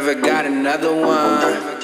never got another one.